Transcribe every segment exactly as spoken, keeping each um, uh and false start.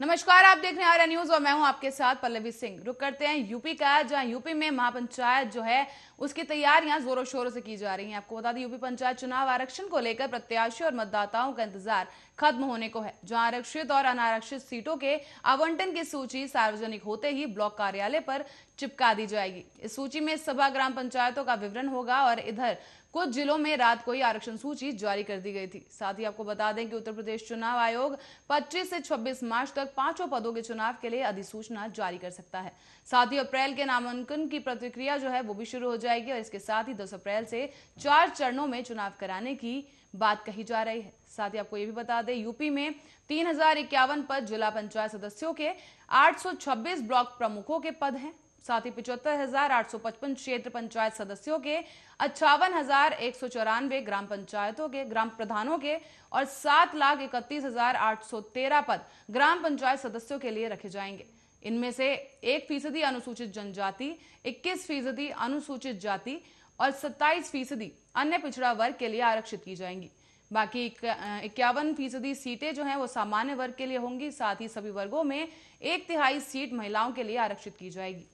नमस्कार, आप देख रहे हैं आर्या न्यूज और मैं हूं आपके साथ पल्लवी सिंह। रुक करते हैं यूपी का, जहां यूपी में महापंचायत जो है उसकी तैयारियां जोरों शोरों से की जा रही हैं। आपको बता दें, यूपी पंचायत चुनाव आरक्षण को लेकर प्रत्याशी और मतदाताओं का इंतजार खत्म होने को है, जहां आरक्षित और अनारक्षित सीटों के आवंटन की सूची सार्वजनिक होते ही ब्लॉक कार्यालय पर चिपका दी जाएगी। इस सूची में सभा ग्राम पंचायतों का विवरण होगा और इधर कुछ जिलों में रात को ही आरक्षण सूची जारी कर दी गई थी। साथ ही आपको बता दें कि उत्तर प्रदेश चुनाव आयोग पच्चीस से छब्बीस मार्च तक पांचों पदों के चुनाव के लिए अधिसूचना जारी कर सकता है। साथ ही अप्रैल के नामांकन की प्रक्रिया जो है वो भी शुरू हो जाएगी और इसके साथ ही दस अप्रैल से चार चरणों में चुनाव कराने की बात कही जा रही है। साथ ही आपको ये भी बता दें, यूपी में तीन हजार इक्यावन पद जिला पंचायत सदस्यों के, आठ सौ छब्बीस ब्लॉक प्रमुखों के पद हैं। साथ ही पिछहत्तर हजार आठ सौ पचपन क्षेत्र पंचायत सदस्यों के, अट्ठावन हजार एक सौ चौरानवे ग्राम पंचायतों के, ग्राम प्रधानों के और सात लाख इकतीस हजार आठ सौ तेरह पद ग्राम पंचायत सदस्यों के लिए रखे जाएंगे। इनमें से एक फीसदी अनुसूचित जनजाति, इक्कीस फीसदी अनुसूचित जाति और सत्ताईस फीसदी अन्य पिछड़ा वर्ग के लिए आरक्षित की जाएंगी। बाकी इक्यावन फीसदी सीटें जो हैं वो सामान्य वर्ग के लिए होंगी। साथ ही सभी वर्गों में एक तिहाई सीट महिलाओं के लिए आरक्षित की जाएगी।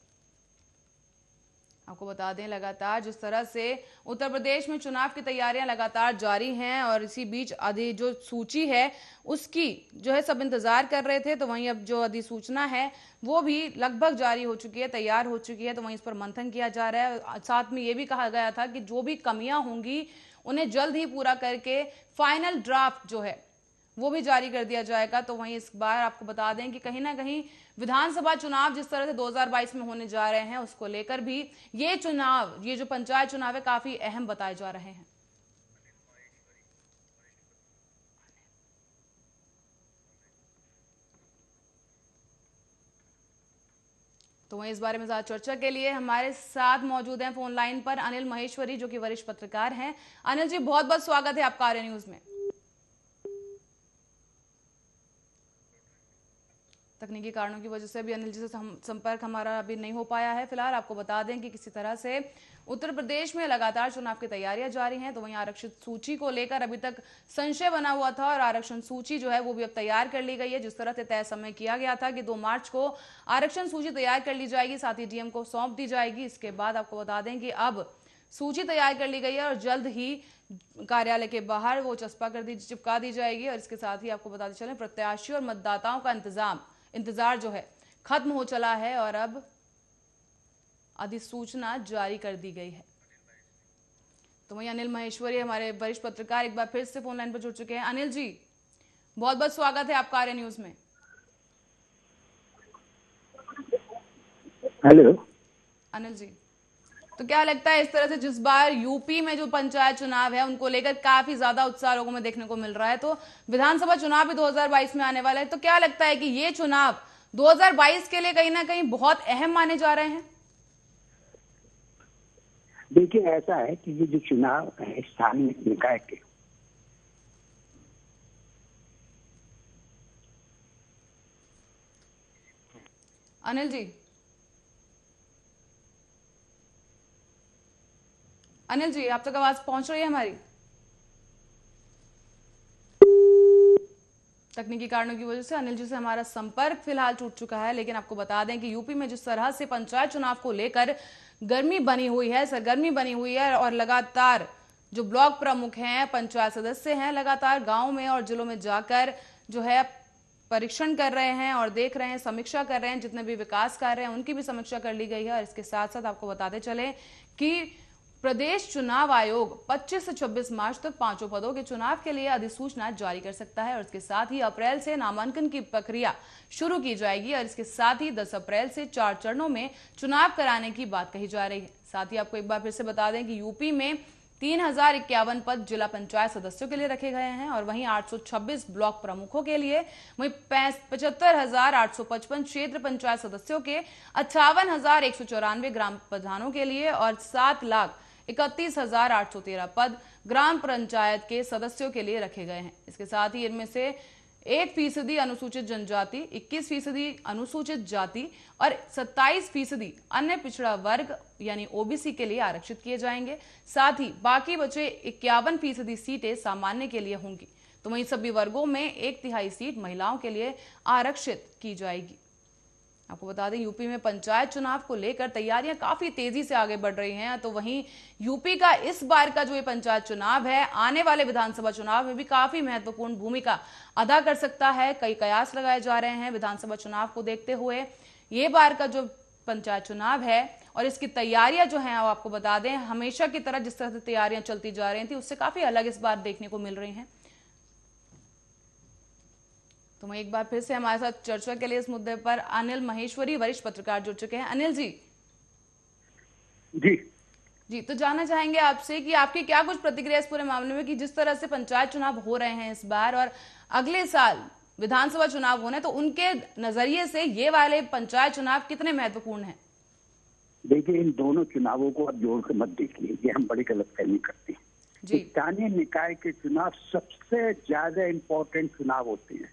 आपको बता दें, लगातार जिस तरह से उत्तर प्रदेश में चुनाव की तैयारियां लगातार जारी हैं और इसी बीच अधि जो सूची है उसकी जो है सब इंतजार कर रहे थे, तो वहीं अब जो अधिसूचना है वो भी लगभग जारी हो चुकी है, तैयार हो चुकी है, तो वहीं इस पर मंथन किया जा रहा है। साथ में ये भी कहा गया था कि जो भी कमियां होंगी उन्हें जल्द ही पूरा करके फाइनल ड्राफ्ट जो है वो भी जारी कर दिया जाएगा। तो वहीं इस बार आपको बता दें कि कहीं ना कहीं विधानसभा चुनाव जिस तरह से दो हजार बाईस में होने जा रहे हैं उसको लेकर भी ये चुनाव, ये जो पंचायत चुनाव है, काफी अहम बताए जा रहे हैं। तो वहीं इस बारे में ज्यादा चर्चा के लिए हमारे साथ मौजूद हैं फोन लाइन पर अनिल महेश्वरी, जो कि वरिष्ठ पत्रकार हैं। अनिल जी, बहुत बहुत स्वागत है आपका आर्या न्यूज में। तकनीकी कारणों की वजह से अभी अनिल जी से संपर्क हमारा अभी नहीं हो पाया है। फिलहाल आपको बता दें कि किसी तरह से उत्तर प्रदेश में लगातार चुनाव की तैयारियां जारी हैं, तो वहीं आरक्षित सूची को लेकर अभी तक संशय बना हुआ था और आरक्षण सूची जो है वो भी अब तैयार कर ली गई है। जिस तरह से तय समय किया गया था कि दो मार्च को आरक्षण सूची तैयार कर ली जाएगी, साथ ही डीएम को सौंप दी जाएगी। इसके बाद आपको बता दें कि अब सूची तैयार कर ली गई है और जल्द ही कार्यालय के बाहर वो चस्पा कर दी चिपका दी जाएगी। और इसके साथ ही आपको बताते चलें, प्रत्याशी और मतदाताओं का इंतजाम इंतजार जो है खत्म हो चला है और अब अधिसूचना जारी कर दी गई है। तो वहीं अनिल महेश्वरी हमारे वरिष्ठ पत्रकार एक बार फिर से फोन लाइन पर जुड़ चुके हैं। अनिल जी, बहुत बहुत स्वागत है आपका आर्या न्यूज में। हेलो अनिल जी, तो क्या लगता है इस तरह से जिस बार यूपी में जो पंचायत चुनाव है उनको लेकर काफी ज्यादा उत्साह लोगों में देखने को मिल रहा है, तो विधानसभा चुनाव भी दो हजार बाईस में आने वाला है, तो क्या लगता है कि ये चुनाव दो हजार बाईस के लिए कहीं ना कहीं बहुत अहम माने जा रहे हैं? देखिए, ऐसा है कि ये जो चुनाव है स्थानीय निकाय के, अनिल जी अनिल जी आप तक आवाज पहुंच रही है हमारी? तकनीकी कारणों की वजह से अनिल जी से हमारा संपर्क फिलहाल टूट चुका है। लेकिन आपको बता दें कि यूपी में जिस तरह से पंचायत चुनाव को लेकर गर्मी बनी हुई है, सरगर्मी बनी हुई है और लगातार जो ब्लॉक प्रमुख हैं, पंचायत सदस्य हैं, लगातार गाँव में और जिलों में जाकर जो है परीक्षण कर रहे हैं और देख रहे हैं, समीक्षा कर रहे हैं, जितने भी विकास कार्य हैं उनकी भी समीक्षा कर ली गई है। और इसके साथ साथ आपको बताते चले कि प्रदेश चुनाव आयोग पच्चीस से छब्बीस मार्च तक पांचों पदों के चुनाव के लिए अधिसूचना जारी कर सकता है और इसके साथ ही अप्रैल से नामांकन की प्रक्रिया शुरू की जाएगी और इसके साथ ही दस अप्रैल से चार चरणों में चुनाव कराने की बात कही जा रही है। साथ ही आपको एक बार फिर से बता दें कि यूपी में तीन हजार इक्यावन पद जिला पंचायत सदस्यों के लिए रखे गए हैं और वहीं आठ सौ छब्बीस ब्लॉक प्रमुखों के लिए, वहीं पचहत्तर हजार आठ सौ पचपन क्षेत्र पंचायत सदस्यों के, अट्ठावन हजार एक सौ चौरानवे ग्राम प्रधानों के लिए और सात लाख इकतीस हजार आठ सौ तेरह पद ग्राम पंचायत के सदस्यों के लिए रखे गए हैं। इसके साथ ही इनमें से एक फीसदी अनुसूचित जनजाति, इक्कीस फीसदी अनुसूचित जाति और सत्ताईस फीसदी अन्य पिछड़ा वर्ग यानी ओबीसी के लिए आरक्षित किए जाएंगे। साथ ही बाकी बचे इक्यावन फीसदी सीटें सामान्य के लिए होंगी। तो वहीं सभी वर्गों में एक तिहाई सीट महिलाओं के लिए आरक्षित की जाएगी। आपको बता दें, यूपी में पंचायत चुनाव को लेकर तैयारियां काफी तेजी से आगे बढ़ रही हैं। तो वहीं यूपी का इस बार का जो ये पंचायत चुनाव है, आने वाले विधानसभा चुनाव में भी काफी महत्वपूर्ण भूमिका अदा कर सकता है। कई कयास लगाए जा रहे हैं विधानसभा चुनाव को देखते हुए ये बार का जो पंचायत चुनाव है, और इसकी तैयारियां जो हैं वो आपको बता दें हमेशा की तरह जिस तरह से तैयारियां चलती जा रही थी उससे काफी अलग इस बार देखने को मिल रही हैं। तो मैं एक बार फिर से हमारे साथ चर्चा के लिए इस मुद्दे पर अनिल महेश्वरी, वरिष्ठ पत्रकार, जुड़ चुके हैं। अनिल जी जी जी तो जानना चाहेंगे आपसे कि आपकी क्या कुछ प्रतिक्रिया इस पूरे मामले में कि जिस तरह से पंचायत चुनाव हो रहे हैं इस बार और अगले साल विधानसभा चुनाव होने, तो उनके नजरिए से ये वाले पंचायत चुनाव कितने महत्वपूर्ण है? देखिए, इन दोनों चुनावों को आप जोड़ के मत देखिए, ये हम बड़ी गलतफहमी करते हैं। स्थानीय निकाय के चुनाव सबसे ज्यादा इम्पोर्टेंट चुनाव होते हैं,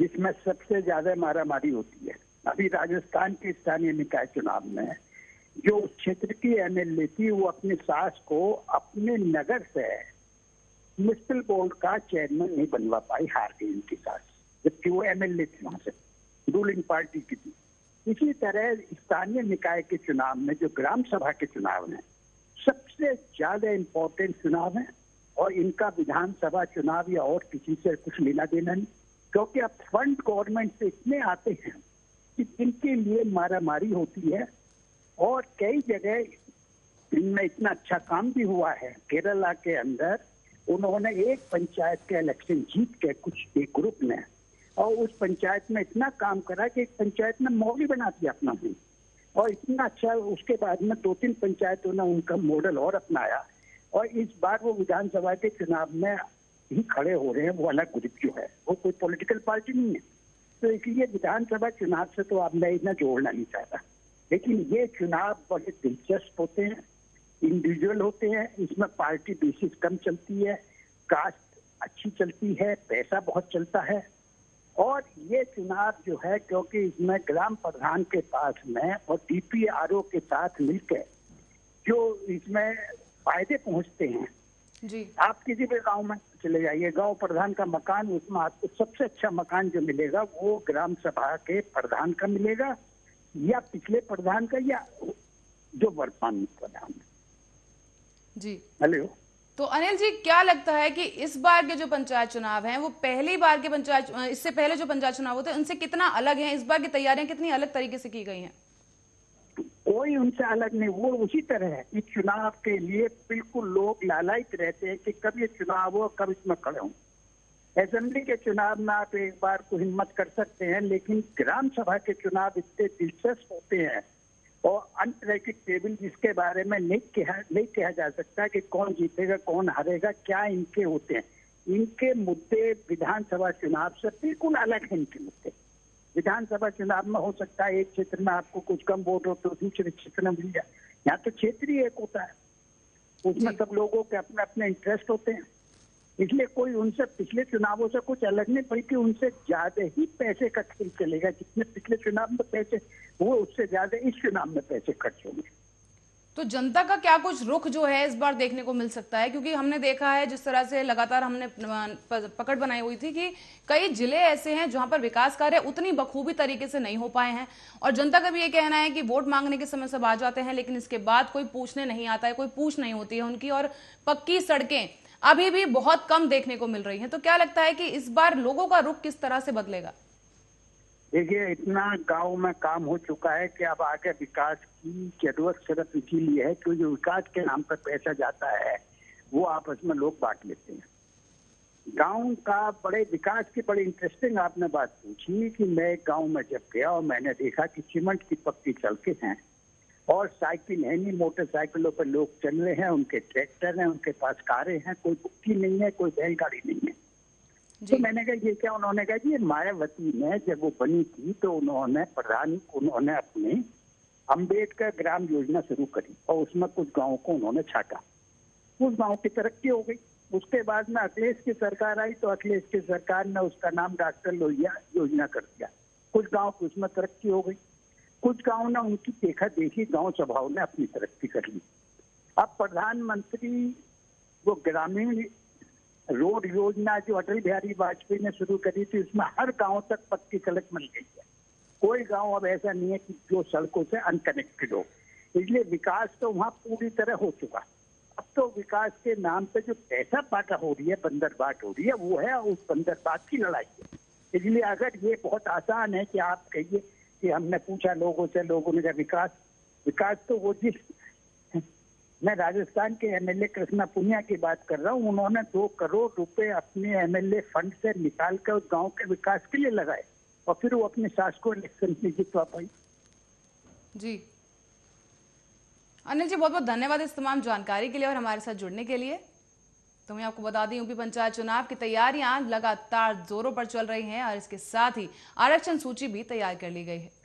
जिसमें सबसे ज्यादा मारामारी होती है। अभी राजस्थान के स्थानीय निकाय चुनाव में जो क्षेत्र की एमएलए थी वो अपने सास को अपने नगर से म्युनिसिपल बोर्ड का चेयरमैन नहीं बनवा पाई, हार गई उनकी सास, जबकि वो एमएलए थी, वहां से रूलिंग पार्टी की थी। इसी तरह स्थानीय निकाय के चुनाव में जो ग्राम सभा के चुनाव हैं सबसे ज्यादा इम्पोर्टेंट चुनाव है, और इनका विधानसभा चुनाव या और किसी से कुछ लेना देना नहीं, क्योंकि अब फंड गवर्नमेंट से इतने आते हैं कि इनके लिए मारामारी होती है। और कई जगह इनमें इतना अच्छा काम भी हुआ है। केरला के अंदर उन्होंने एक पंचायत के इलेक्शन जीत के कुछ एक ग्रुप में, और उस पंचायत में इतना काम करा कि एक पंचायत में मॉडल बना दिया अपना भी, और इतना अच्छा उसके बाद में दो तीन पंचायतों ने उनका मॉडल और अपनाया, और इस बार वो विधानसभा के चुनाव में ही खड़े हो रहे हैं। वो अलग ग्रुप जो है वो कोई पॉलिटिकल पार्टी नहीं है, तो इसलिए विधानसभा चुनाव से तो आप मैं इतना जोड़ना नहीं चाहता। लेकिन ये चुनाव बड़े दिलचस्प होते हैं, इंडिविजुअल होते हैं, इसमें पार्टी बेसिस कम चलती है, कास्ट अच्छी चलती है, पैसा बहुत चलता है। और ये चुनाव जो है, क्योंकि इसमें ग्राम प्रधान के पास में और डीपीआरओ के साथ मिलकर जो इसमें फायदे पहुंचते हैं जी। आप किसी भी गांव में चले जाइए, गांव प्रधान का मकान, उसमें आपको सबसे अच्छा मकान जो मिलेगा वो ग्राम सभा के प्रधान का मिलेगा, या पिछले प्रधान का, या जो वर्तमान प्रधान जी। हेलो, तो अनिल जी क्या लगता है कि इस बार के जो पंचायत चुनाव हैं वो पहली बार के पंचायत, इससे पहले जो पंचायत चुनाव होते हैं उनसे कितना अलग है? इस बार की तैयारियां कितनी अलग तरीके से की गई हैं? कोई उनसे अलग नहीं, वो उसी तरह है। इस चुनाव के लिए बिल्कुल लोग लालायित रहते हैं कि कब ये चुनाव हो, कब इसमें खड़े हों। असेंबली के चुनाव में आप एक बार को हिम्मत कर सकते हैं, लेकिन ग्राम सभा के चुनाव इतने दिलचस्प होते हैं और अनप्रेडिक्टेबल, जिसके बारे में नहीं कहा नहीं कहा जा सकता कि कौन जीतेगा कौन हारेगा, क्या इनके होते हैं। इनके मुद्दे विधानसभा चुनाव से बिल्कुल अलग हैं। इनके मुद्दे विधानसभा चुनाव में हो सकता है एक क्षेत्र में आपको कुछ कम वोट हो तो दूसरे क्षेत्र में मिल जाए, यहाँ तो क्षेत्र ही एक होता है, उसमें सब लोगों के अपने अपने इंटरेस्ट होते हैं, इसलिए कोई उनसे पिछले चुनावों से कुछ अलग नहीं, बल्कि उनसे ज्यादा ही पैसे का खेल चलेगा। जितने पिछले चुनाव में पैसे वो उससे ज्यादा इस चुनाव में पैसे खर्च होंगे। तो जनता का क्या कुछ रुख जो है इस बार देखने को मिल सकता है? क्योंकि हमने देखा है जिस तरह से लगातार हमने पकड़ बनाई हुई थी कि कई जिले ऐसे हैं जहां पर विकास कार्य उतनी बखूबी तरीके से नहीं हो पाए हैं, और जनता का भी ये कहना है कि वोट मांगने के समय सब आ जाते हैं लेकिन इसके बाद कोई पूछने नहीं आता है, कोई पूछ नहीं होती है उनकी, और पक्की सड़कें अभी भी बहुत कम देखने को मिल रही हैं। तो क्या लगता है कि इस बार लोगों का रुख किस तरह से बदलेगा? देखिए, इतना गांव में काम हो चुका है कि अब आगे विकास की जरूरत सिर्फ इसीलिए है क्योंकि विकास के नाम पर पैसा जाता है, वो आपस में लोग बांट लेते हैं। गांव का बड़े विकास की बड़ी इंटरेस्टिंग आपने बात पूछी कि मैं गाँव में जब गया और मैंने देखा कि सीमेंट की पक्की सड़कें हैं और साइकिल है नहीं, मोटरसाइकिलों पर लोग चल रहे हैं, उनके ट्रैक्टर हैं, उनके पास कारें हैं, कोई बुक्की नहीं है, कोई बैलगाड़ी नहीं है। तो मैंने कहा ये क्या? उन्होंने कहा जी मायावती ने जब वो बनी थी तो उन्होंने प्रधान उन्होंने अपने अम्बेडकर ग्राम योजना शुरू करी और उसमें कुछ गाँव को उन्होंने छाटा, उस गाँव की तरक्की हो गई। उसके बाद में अखिलेश की सरकार आई तो अखिलेश की सरकार ने उसका नाम डॉक्टर लोहिया योजना कर दिया, कुछ गाँव की उसमें तरक्की हो गई, कुछ गाँव ने उनकी देखा देखी गांव सभाओं ने अपनी तरक्की कर ली। अब प्रधानमंत्री वो ग्रामीण रोड योजना जो अटल बिहारी वाजपेयी ने शुरू करी थी उसमें हर गांव तक पक्की सड़क मिल गई है। कोई गांव अब ऐसा नहीं है कि जो सड़कों से अनकनेक्टेड हो, इसलिए विकास तो वहाँ पूरी तरह हो चुका। अब तो विकास के नाम पे जो पैसा पाटा हो रही है, बंदरबाट हो रही है, वो है उस बंदरबाट की लड़ाई है। इसलिए अगर ये बहुत आसान है कि आप कहिए कि हमने पूछा लोगों से, लोगों ने कहा विकास विकास तो वो जिस, मैं राजस्थान के एमएलए कृष्णा पुनिया की बात कर रहा हूँ, उन्होंने दो करोड़ रुपए अपने एमएलए फंड से निकाल कर उस गाँव के विकास के लिए लगाए और फिर वो अपने शासकों इलेक्शन में जितवा पाई। जी अनिल जी, बहुत बहुत धन्यवाद इस तमाम जानकारी के लिए और हमारे साथ जुड़ने के लिए। तो मैं आपको बता दें, यूपी पंचायत चुनाव की तैयारियां लगातार जोरों पर चल रही हैं और इसके साथ ही आरक्षण सूची भी तैयार कर ली गई है।